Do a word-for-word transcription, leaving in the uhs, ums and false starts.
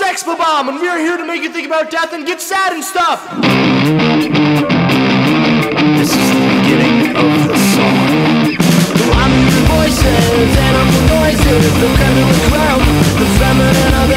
Sex Bob-omb, and we are here to make you think about death and get sad and stuff. This is the beginning of the song. I'm the voices, animal noises, the kind of the crowd, the feminine.